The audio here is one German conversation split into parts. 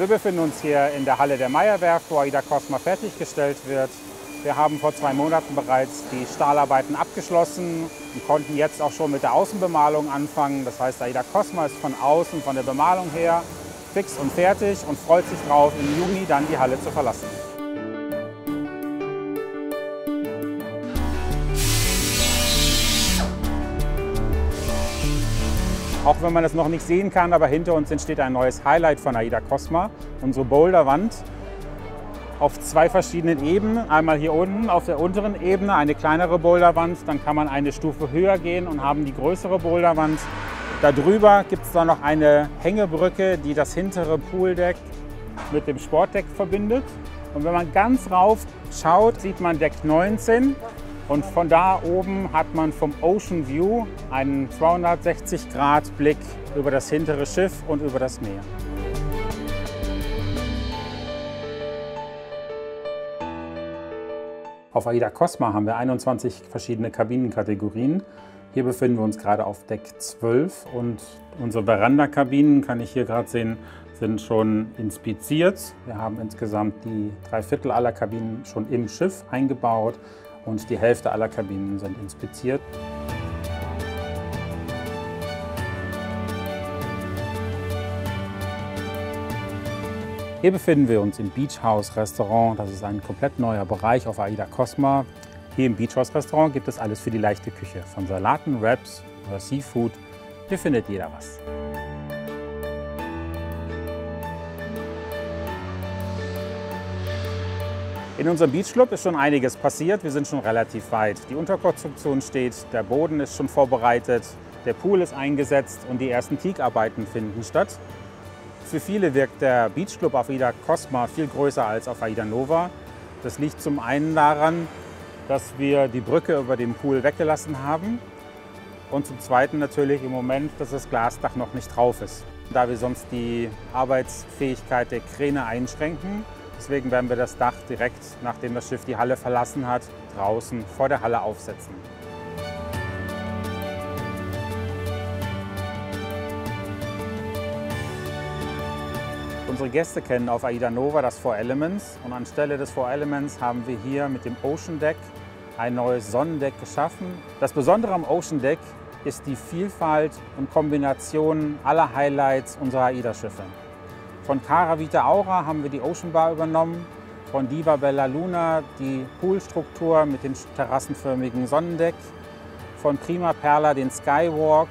Wir befinden uns hier in der Halle der Meyer Werft, wo AIDAcosma fertiggestellt wird. Wir haben vor 2 Monaten bereits die Stahlarbeiten abgeschlossen und konnten jetzt auch schon mit der Außenbemalung anfangen. Das heißt, AIDAcosma ist von außen, von der Bemalung her, fix und fertig und freut sich drauf, im Juni dann die Halle zu verlassen. Auch wenn man das noch nicht sehen kann, aber hinter uns entsteht ein neues Highlight von AIDAcosma, unsere Boulderwand. Auf 2 verschiedenen Ebenen, einmal hier unten auf der unteren Ebene eine kleinere Boulderwand, dann kann man eine Stufe höher gehen und haben die größere Boulderwand. Darüber gibt es dann noch eine Hängebrücke, die das hintere Pooldeck mit dem Sportdeck verbindet. Und wenn man ganz rauf schaut, sieht man Deck 19 und von da oben hat man vom Ocean View einen 360-Grad-Blick über das hintere Schiff und über das Meer. Auf AIDAcosma haben wir 21 verschiedene Kabinenkategorien. Hier befinden wir uns gerade auf Deck 12 und unsere Verandakabinen, kann ich hier gerade sehen, sind schon inspiziert. Wir haben insgesamt die 3/4 aller Kabinen schon im Schiff eingebaut und die Hälfte aller Kabinen sind inspiziert. Hier befinden wir uns im Beach House Restaurant. Das ist ein komplett neuer Bereich auf AIDAcosma. Hier im Beach House Restaurant gibt es alles für die leichte Küche. Von Salaten, Wraps oder Seafood. Hier findet jeder was. In unserem Beachclub ist schon einiges passiert. Wir sind schon relativ weit. Die Unterkonstruktion steht, der Boden ist schon vorbereitet, der Pool ist eingesetzt und die ersten Teakarbeiten finden statt. Für viele wirkt der Beachclub auf AIDAcosma viel größer als auf AIDAnova. Das liegt zum einen daran, dass wir die Brücke über den Pool weggelassen haben und zum zweiten natürlich im Moment, dass das Glasdach noch nicht drauf ist, da wir sonst die Arbeitsfähigkeit der Kräne einschränken. Deswegen werden wir das Dach direkt, nachdem das Schiff die Halle verlassen hat, draußen vor der Halle aufsetzen. Unsere Gäste kennen auf AIDAnova das Four Elements und anstelle des Four Elements haben wir hier mit dem Ocean Deck ein neues Sonnendeck geschaffen. Das Besondere am Ocean Deck ist die Vielfalt und Kombination aller Highlights unserer AIDA-Schiffe. Von Caravita Aura haben wir die Ocean Bar übernommen, von Diva Bella Luna die Poolstruktur mit dem terrassenförmigen Sonnendeck, von Prima Perla den Skywalk.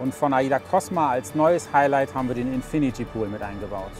Und von AIDAcosma als neues Highlight haben wir den Infinity Pool mit eingebaut.